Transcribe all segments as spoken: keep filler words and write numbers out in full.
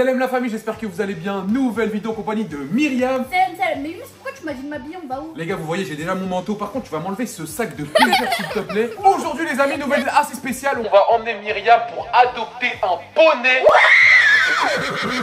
Salam la famille, j'espère que vous allez bien. Nouvelle vidéo en compagnie de Myriam. Salam, salam. Mais Younes, pourquoi tu m'as dit de m'habiller? On va où? Les gars, vous voyez, j'ai déjà mon manteau. Par contre, tu vas m'enlever ce sac de plaisir, s'il te plaît. Aujourd'hui, les amis, nouvelle assez spéciale. On va emmener Myriam pour adopter un poney.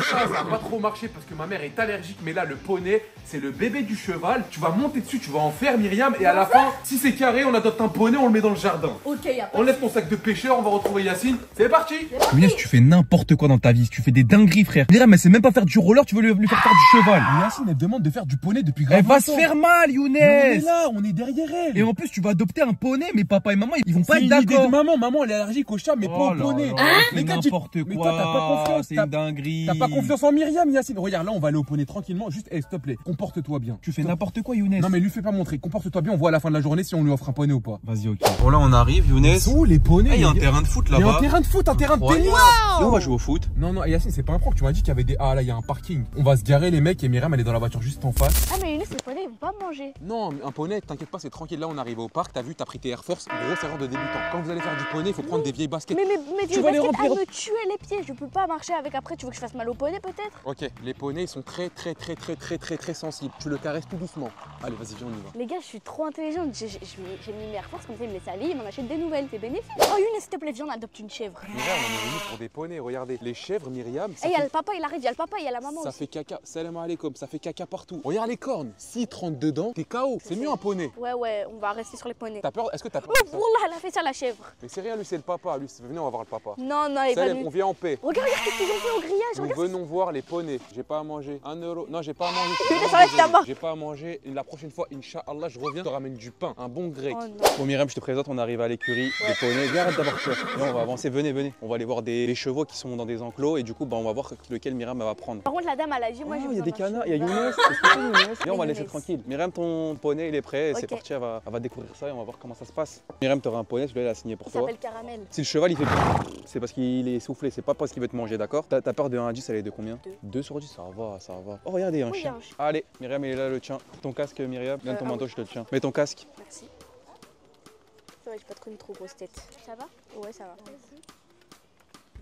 Ça n'a pas trop marché parce que ma mère est allergique, mais là le poney c'est le bébé du cheval. Tu vas monter dessus, tu vas en faire Myriam et à la fin, si c'est carré, on adopte un poney, on le met dans le jardin. Ok, on laisse ton sac de pêcheur, on va retrouver Yassine. C'est parti. Younes, tu fais n'importe quoi dans ta vie, tu fais des dingueries frère. Myriam elle sait même pas faire du roller, tu veux lui, lui faire faire du cheval. Yassine elle demande de faire du poney depuis grave. Elle va se faire mal, Younes. On est là, on est derrière elle. Et en plus tu vas adopter un poney, mais papa et maman ils vont pas être d'accord. Maman, maman elle est allergique au chat, mais oh pas au poney. Mais n'importe quoi. Toi, t'as pas confiance. T'as pas confiance en Myriam, Yassine. Regarde, là, on va aller au poney tranquillement. Juste, hey, s'il te plaît, comporte-toi bien. Tu fais n'importe quoi, Younes. Non, mais lui fais pas montrer. Comporte-toi bien. On voit à la fin de la journée si on lui offre un poney ou pas. Vas-y, ok. Bon, là, on arrive, Younes. Où les poneys? Il y a un terrain de foot là-bas. Il y a un terrain de foot, un terrain de tennis. On va jouer au foot. Non, non, Yassine, c'est pas un prank. Tu m'as dit qu'il y avait des. Ah, là, il y a un parking. On va se garer, les mecs. Et Myriam, elle est dans la voiture juste en face. Ah, mais Younes, les poneys, ils vont pas manger. Non, un poney, t'inquiète pas, c'est tranquille. Là, on arrive au parc. T'as vu, t'as pris tes Air Force. Grosse erreur de débutant. Quand vous allez faire du poney, il faut prendre des vieilles baskets. Mais mais tu vas les remplir. Me tuer les pieds. Je peux pas marcher avec. Après, tu veux que je fasse mal au poney peut-être? Ok, les poneys ils sont très très très très très très très sensibles. Tu le caresses tout doucement. Allez, vas-y, viens, on y va. Les gars, je suis trop intelligente. J'ai mis mes Air Force comme ça, ils me laissent aller, ils m'en achètent des nouvelles. C'est bénéfique. Oh, Younes, s'il te plaît, viens, on adopte une chèvre. Myriam, on est venu pour des poneys. Regardez, les chèvres, Myriam. Eh, hey, fait... y a le papa, il arrive, il y a le papa, il y a la maman. Ça aussi. Fait caca. Salam alaikum, ça fait caca partout. Regarde les cornes. Si tu rentres dedans, t'es K O. C'est mieux un poney. Ouais, ouais, on va rester sur les poneys. T'as peur? Est-ce que t'as peur? Oh, pour là, elle a fait ça, la chèvre. Mais c'est rien, lui, c'est le papa. Lui, venez, on va voir le papa. Non, non, il va. On vient en paix. Regarde, regarde ce qu'ils ont fait au grillage. Nous venons voir les poneys. J'ai pas à manger. Un euro. Non, j'ai pas à manger. J'ai pas à manger. La prochaine fois, Inch'Allah, je reviens. Je te ramène du pain. Un bon grec. Oh bon, Myriam, je te présente. On arrive à l'écurie des poneys. Viens, arrête d'avoir peur. Là, on va avancer. Venez, venez. On va aller voir des, des chevaux qui sont dans des enclos. Et du coup, bah, on va voir lequel Myriam va prendre. Par contre, la dame, elle a dit moi, oh, je vais. Il y a des canards. Il y a Younes. Et on va laisser tranquille. Myriam, ton poney, il est prêt. Okay. C'est parti. Elle va, elle va découvrir ça et on va voir comment ça se passe. Myriam, t'auras un poney. Je vais la signer pour toi. Il s'appelle Caramel. Si le cheval, il fait. C'est parce qu'il est essoufflé. C'est pas parce qu'il veut te manger, d'accord? T'as peur de un à dix, elle est de combien? Deux sur dix, ça va, ça va. Oh, regardez, un, oui, chien. un chien. Allez, Myriam, il est là, le tien. Ton casque, Myriam. Donne euh, ton manteau, oui. Je te le tiens. Mets ton casque. Merci. Ça va, j'ai pas trop une trop grosse tête. Ça va? Ouais, ça va. Merci.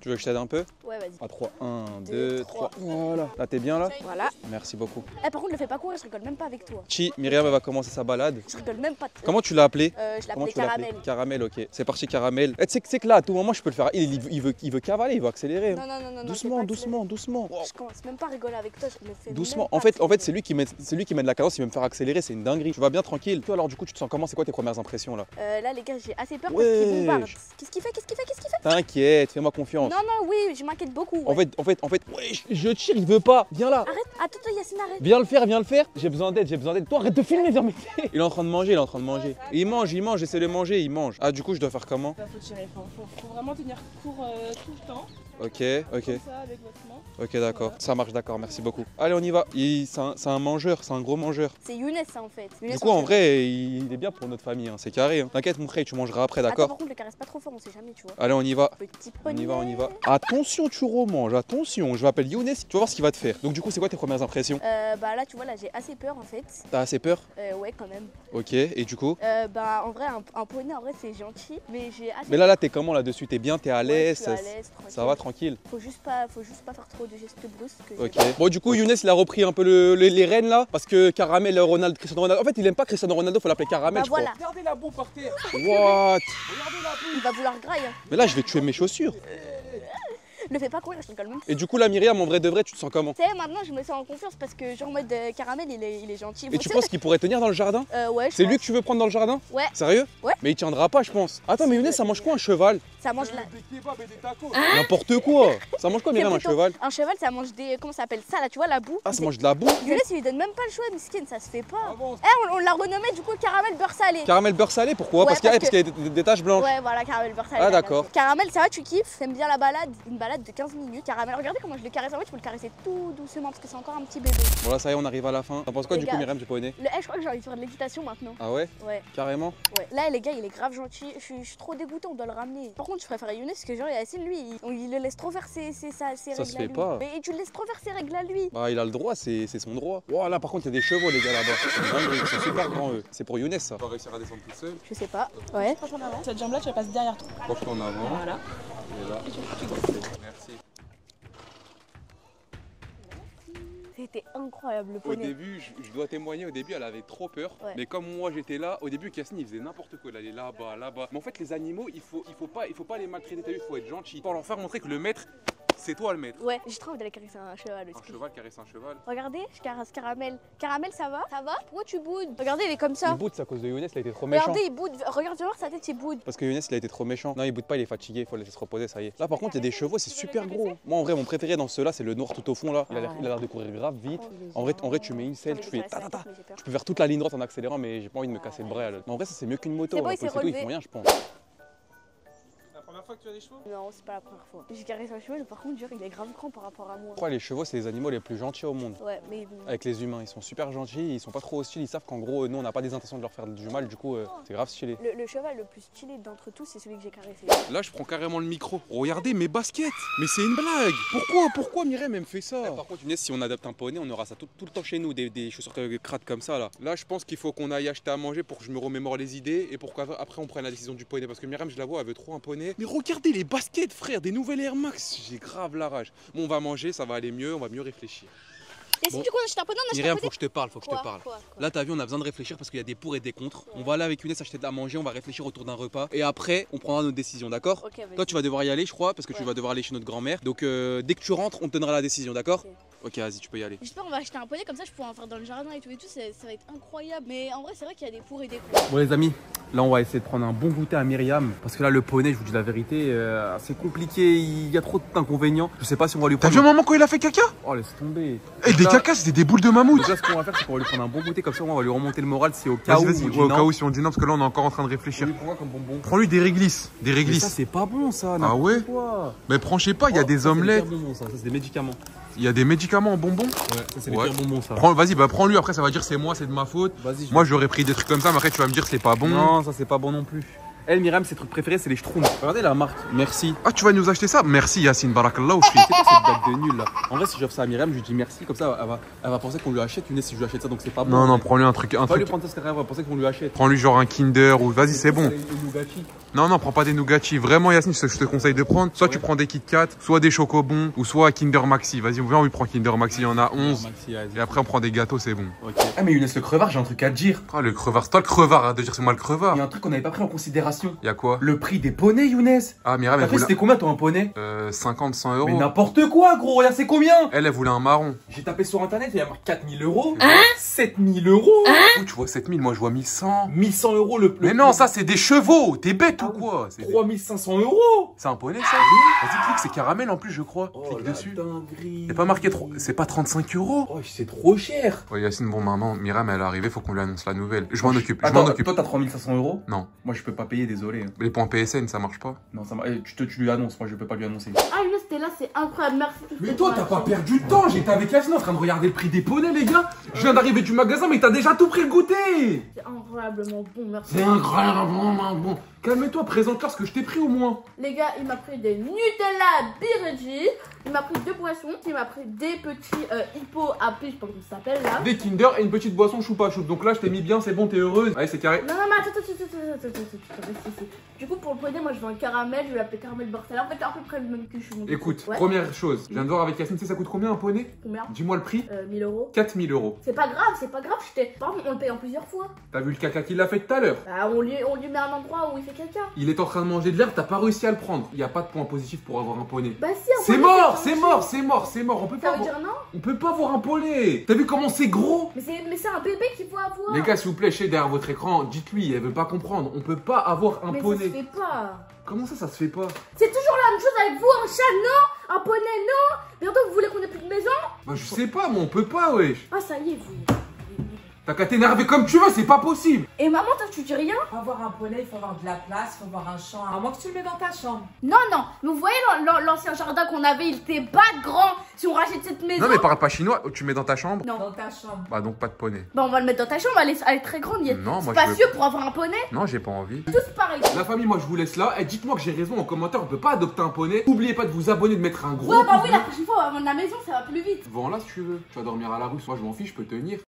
Tu veux que je t'aide un peu? Ouais, vas-y. À trois, un, deux, trois. Voilà. Là, t'es bien là? Voilà. Merci beaucoup. Eh, par contre, ne fais pas courir, je rigole même pas avec toi. Chi, Myriam, elle va commencer sa balade. Je rigole même pas. Comment tu l'as appelé? euh, Je l'appelais Caramel. Caramel, ok. C'est parti, Caramel. Eh, tu sais que là, à tout moment, je peux le faire. Il, il, il, veut, il veut cavaler, il veut accélérer. Non, non, non, non. Doucement, doucement, doucement. Je commence même pas à rigoler avec toi, je me fais. Doucement. En fait, en fait c'est lui qui met de la cadence, il veut me faire accélérer, c'est une dinguerie. Tu vas bien tranquille. Toi, alors, du coup, tu te sens comment? C'est quoi tes premières impressions là? Euh, là, les gars, j'ai assez peur parce qu'ils bombardent. Qu'est-ce qu'il fait? Qu'est-ce qu'il fait? Qu'est-ce qu'il fait? T'inquiète, fais-moi confiance. Non, non, oui, je m'inquiète beaucoup. Ouais. En fait, en fait, en fait, ouais, je tire, il veut pas. Viens là. Arrête, attends, toi, Yassine, arrête. Viens le faire, viens le faire. J'ai besoin d'aide, j'ai besoin d'aide. Toi, arrête de filmer, viens, mais il est en train de manger, il est en train de manger. Et il mange, il mange, j'essaie de manger, il mange. Ah, du coup, je dois faire comment? Bah, faut tirer, faut, faut, faut vraiment tenir court euh, tout le temps. Ok, ok. Comme ça, avec votre main. Ok, d'accord. Voilà. Ça marche, d'accord, merci beaucoup. Allez, on y va. C'est un, un mangeur, c'est un gros mangeur. C'est Younes, ça, en fait. Younes, du coup, en vrai, il est bien pour notre famille, hein. C'est carré. Hein. T'inquiète, mon frère, tu mangeras après, d'accord? Par contre, le caresse pas trop fort, on sait jamais, tu vois. Allez, on y va. Petit poney. On y va, on y va. Attention, tu remanges, attention. Je m'appelle Younes, tu vas voir ce qu'il va te faire. Donc, du coup, c'est quoi tes premières impressions? euh, Bah, là, tu vois, là, j'ai assez peur, en fait. T'as assez peur? euh, Ouais, quand même. Ok, et du coup? euh, Bah, en vrai, un, un poney, en vrai, c'est gentil. Mais j'ai assez. Mais là, là, t'es comment là-dessus? T'es bien, t'es à l'aise? Ouais, ça va, tranquille. Faut juste pas, faut juste pas faire trop de gestes brusques. Ok. Bon, du coup, Younes, il a repris un peu le, le, les rênes là, parce que Caramel, Ronaldo, Cristiano Ronaldo. En fait, il aime pas Cristiano Ronaldo, faut l'appeler Caramel. Bah, je voilà. Crois. Regardez la boue par terre. What? Regardez la boue. Il va vouloir grailler. Mais là, je vais tuer mes chaussures. Ne fais pas courir, je rigole même. Et du coup, la Myriam, en vrai de vrai, tu te sens comment? Tu sais, maintenant, je me sens en confiance parce que, genre, en mode euh, Caramel, il est, il est gentil. Et bon, tu penses qu'il pourrait tenir dans le jardin? Euh, ouais. C'est lui que tu veux prendre dans le jardin? Ouais. Sérieux? Ouais. Mais il tiendra pas, je pense. Attends, mais Younes, ça mange quoi un cheval? Ça mange la... des kebabs et des tacos. Hein? N'importe quoi. Ça mange quoi, Myriam, un cheval? Un cheval, ça mange des. Comment ça s'appelle ça là? Tu vois, la boue. Ah, ça mange de la boue? Younes, il lui donne même pas le choix, Miskine, ça se fait pas. Ah bon. Eh, on, on l'a renommé du coup Caramel beurre salé. Caramel beurre salé, pourquoi? Ouais, parce qu'il que... y a des, des taches blanches. Ouais, voilà, Caramel beurre salé. Ah, d'accord. Caramel, ça va, tu kiffes? T'aimes bien la balade? Une balade de quinze minutes. Caramel, regardez comment je le caresse. En fait, je peux le caresser tout doucement parce que c'est encore un petit bébé. Bon, là, ça y est, on arrive à la fin. T'en penses quoi les du gars, coup, Myriam, du poney? Le hey, je crois que j'ai envie de faire de l'équitation maintenant. Ah ouais? Ouais. Carrément? Ouais. Là, les gars, il est grave gentil. Je suis, je suis trop dégoûté, on doit le ramener. Par contre, je préfère Younes parce que, genre, Yassine, lui, il, on, il le laisse trop faire ses, ses, ses, ses ça règles. Ça se fait à lui. Pas. Mais tu le laisses trop faire ses règles à lui. Bah, il a le droit, c'est son droit. Wow, là, par contre, il y a des chevaux, les gars, là-bas. Ils sont super grands, eux. C'est pour Younes, ça. Tu vas réussir à descendre tout seul? Je sais pas. Ouais. Cette jambe-là, tu vas passer derrière toi. Penche-toi en avant. Voilà. Et là. Merci. était incroyable le poney. Au début, je, je dois témoigner, au début elle avait trop peur. Ouais. Mais comme moi j'étais là, au début Yassine il faisait n'importe quoi, il allait là-bas, là-bas. Mais en fait les animaux, il faut, il faut, pas, il faut pas les maltraiter, t'as vu, il faut être gentil. Pour leur faire montrer que le maître, c'est toi le maître. Ouais, j'ai trop envie d'aller caresser un cheval. Un cheval, caresser un cheval. Regardez, je caresse Caramel. Caramel, ça va? Ça va? Pourquoi tu boudes? Regardez, il est comme ça. Il boude, c'est à cause de Younes, il a été trop méchant. Regardez, il boude. Regarde, viens voir sa tête, il boude. Parce que Younes, il a été trop méchant. Non, il boude pas, il est fatigué, il faut le laisser se reposer, ça y est. Là, par contre, il y a des chevaux, c'est super gros. Moi, en vrai, mon préféré dans ceux-là, c'est le noir tout au fond, là. Il a l'air de courir grave vite. En vrai, en vrai tu mets une selle, tu fais ta ta ta. Tu peux faire toute la ligne droite en accélérant, mais j'ai pas envie de me casser le bras. En vrai, ça, c'est mieux qu'une moto. Ils font rien, je pense. Fois que tu as des chevaux? Non, c'est pas la première fois. J'ai caressé un cheval, par contre, il est grave grand par rapport à moi. Pourquoi les chevaux, c'est les animaux les plus gentils au monde? Ouais, mais. Avec les humains, ils sont super gentils, ils sont pas trop hostiles, ils savent qu'en gros, nous, on n'a pas des intentions de leur faire du mal, du coup, euh, c'est grave stylé. Le, le cheval le plus stylé d'entre tous, c'est celui que j'ai caressé. Là, je prends carrément le micro. Regardez mes baskets! Mais c'est une blague! Pourquoi? Pourquoi Myriam, elle me fait ça? Ouais, par contre, Younes, si on adapte un poney, on aura ça tout, tout le temps chez nous, des, des chaussures crates comme ça, là. Là, je pense qu'il faut qu'on aille acheter à manger pour que je me remémore les idées et pour qu'après, on prenne la décision du poney. Parce que Myriam, je la vois, elle veut trop un poney. Mais regardez les baskets, frère, des nouvelles Air Max, j'ai grave la rage. Bon, on va manger, ça va aller mieux, on va mieux réfléchir. Et si bon, du coup on achète un poney, on achète Myriam, un poney. Faut que je te parle, faut que quoi, je te parle. Quoi, quoi. Là, t'as vu, on a besoin de réfléchir parce qu'il y a des pour et des contre. Ouais. On va aller avec Younes acheter de la manger, on va réfléchir autour d'un repas et après, on prendra notre décision, d'accord? Okay, toi, tu vas devoir y aller, je crois, parce que ouais. Tu vas devoir aller chez notre grand-mère. Donc, euh, dès que tu rentres, on te donnera la décision, d'accord? Okay. Ok, vas-y, tu peux y aller. J'espère qu'on va acheter un poney comme ça, je pourrai en faire dans le jardin et tout et tout, ça, ça va être incroyable. Mais en vrai, c'est vrai qu'il y a des pour et des contre. Bon, les amis, là, on va essayer de prendre un bon goûter à Myriam parce que là, le poney, je vous dis la vérité, euh, c'est compliqué, il y a trop d'inconvénients. Je sais pas si on va lui prendre. T'as vu un moment quand il a fait caca? Oh, laisse tomber. Et des caca, c'était des boules de mammouth. Déjà, ce qu'on va faire, c'est qu'on va lui prendre un bon goûter comme ça, on va lui remonter le moral si au cas où. Ouais, au cas où, si on dit non, parce que là, on est encore en train de réfléchir. Prends-lui des réglisses. Des réglisses. Ça, c'est pas bon, ça. Ah ouais? Mais prends, je sais pas, il y a des omelettes. Ça, c'est des médicaments. Il y a des médicaments en bonbons? Ouais, c'est ouais. Les pires bonbons ça. Vas-y, bah prends-lui, après ça va dire c'est moi, c'est de ma faute. Je... Moi j'aurais pris des trucs comme ça, mais après tu vas me dire c'est pas bon. Non, ça c'est pas bon non plus. Elle, Myriam, ses trucs préférés, c'est les schtroumpfs. Regardez la marque, merci. Ah, tu vas nous acheter ça? Merci Yassine, barakallah. C'est pas cette date de nul là. En vrai, si j'offre ça à Myriam, je lui dis merci, comme ça elle va, elle va penser qu'on lui achète. Younes, si je lui achète ça, donc c'est pas bon. Non, non, prends-lui un truc. Un truc... Lui prendre ça, c'est elle va penser qu'on lui achète. Prends-lui genre un Kinder ou vas-y, c'est bon. Non, non, prends pas des nougachis. Vraiment, Yassine, je te conseille de prendre. Soit ouais. Tu prends des KitKat, soit des Chocobons, ou soit Kinder Maxi. Vas-y, on vient, on lui prend Kinder Maxi, il y en a onze. Maxi, et après, on prend des gâteaux, c'est bon. Okay. Ah, mais Younes, le crevard, j'ai un truc à te dire. Ah, le crevard, c'est toi le crevard, à te dire, c'est moi le crevard. Il y a un truc qu'on n'avait pas pris en considération. Il y a quoi? Le prix des poneys, Younes. Ah, Myriam, elle voulait. C'était combien, toi, un poney? Euh, cinquante, cent euros. Mais n'importe quoi, gros, regarde, c'est combien? Elle, elle voulait un marron. J'ai tapé sur internet, il y a marqué quatre mille euros. Hein? sept mille euros. Hein? Oh, tu vois sept mille, moi, je vois mille cent. mille cent euros le plus. Mais non, ça, c'est des chevaux, t'es bête. Quoi? trois mille cinq cents euros. C'est un poney ça? Vas-y clique, c'est Caramel en plus je crois. Oh, clique dessus. C'est pas marqué trop. C'est pas trente-cinq euros. Oh, c'est trop cher. Ouais Yassine, bon maman, Myriam elle est arrivée, faut qu'on lui annonce la nouvelle. Je m'en occupe. Je m'en occupe. Toi t'as trois mille cinq cents euros? Non. Moi je peux pas payer, désolé. Les points P S N ça marche pas? Non ça marche. Eh, tu, te, tu lui annonces, moi je peux pas lui annoncer. Ah Younes t'es là, c'est incroyable, merci. Mais toi t'as pas perdu du temps, j'étais avec Yassine en train de regarder le prix des poneys les gars. Je viens d'arriver du magasin mais t'as déjà tout pris le goûter. C'est incroyablement bon, merci. C'est incroyablement bon. Calme-toi, présente-leur ce que je t'ai pris au moins. Les gars, il m'a pris des Nutella Birgi, il m'a pris deux boissons, il m'a pris des petits euh, hippos à piche, je pense que ça s'appelle là. Des Kinder et une petite boisson choupa choupe. Donc là, je t'ai mis bien, c'est bon, t'es heureuse. Allez, c'est carré. Non, non, mais attends, attends, attends, attends, attends. Du coup, pour le poney, moi je veux un caramel, je vais l'appeler Caramel beurre salé. En fait, à peu près le même que je suis. Écoute, ouais. Première chose, je viens de voir avec Yassine, tu sais, ça coûte combien un poney? Combien? Dis-moi le prix. euh, mille euros. quatre mille euros. C'est pas grave, c'est pas grave, je t'ai. Par contre, on le paye en plusieurs fois. T'as vu le caca qu'il a fait tout à l'heure? Bah, on lui, on lui met un endroit où il fait caca. Il est en train de manger de l'herbe, t'as pas réussi à le prendre. Il n'y a pas de point positif pour avoir un poney. Bah, si, c'est mort, c'est mort, c'est mort, c'est mort. On peut ça pas. Veut avoir... dire non, on peut pas avoir un poney. T'as vu comment c'est gros? Mais c'est un bébé qu'il faut avoir. Les gars, s'il vous plaît, chez derrière votre écran, dites-lui, elle veut pas comprendre. On peut pas avoir un mais poney. Ça se fait pas. Comment ça, ça se fait pas? C'est toujours la même chose avec vous, un chat non, un poney non. Bientôt vous voulez qu'on ait plus de maison? Bah je sais pas, mais on peut pas, wesh. Ah ça y est, vous. T'as qu'à t'énerver comme tu veux, c'est pas possible. Et maman, toi tu dis rien? Faut avoir un poney, il faut avoir de la place, il faut avoir un champ. À moins que tu le mets dans ta chambre. Non, non, mais vous voyez l'ancien jardin qu'on avait, il était pas grand. Si on rachète cette maison. Non mais parle pas chinois, tu le mets dans ta chambre? Non, dans ta chambre. Bah donc pas de poney. Bah on va le mettre dans ta chambre, elle est, elle est très grande, il est non, spacieux veux... pour avoir un poney. Non, j'ai pas envie. Tous pareil. La famille, moi je vous laisse là. Et dites-moi que j'ai raison en commentaire, on peut pas adopter un poney. N'oubliez pas de vous abonner, de mettre un gros. Ouais, bah oui, la prochaine fois on va vendre la maison, ça va plus vite. Vends là si tu veux. Tu vas dormir à la rue, soit je m'en fiche, je peux tenir.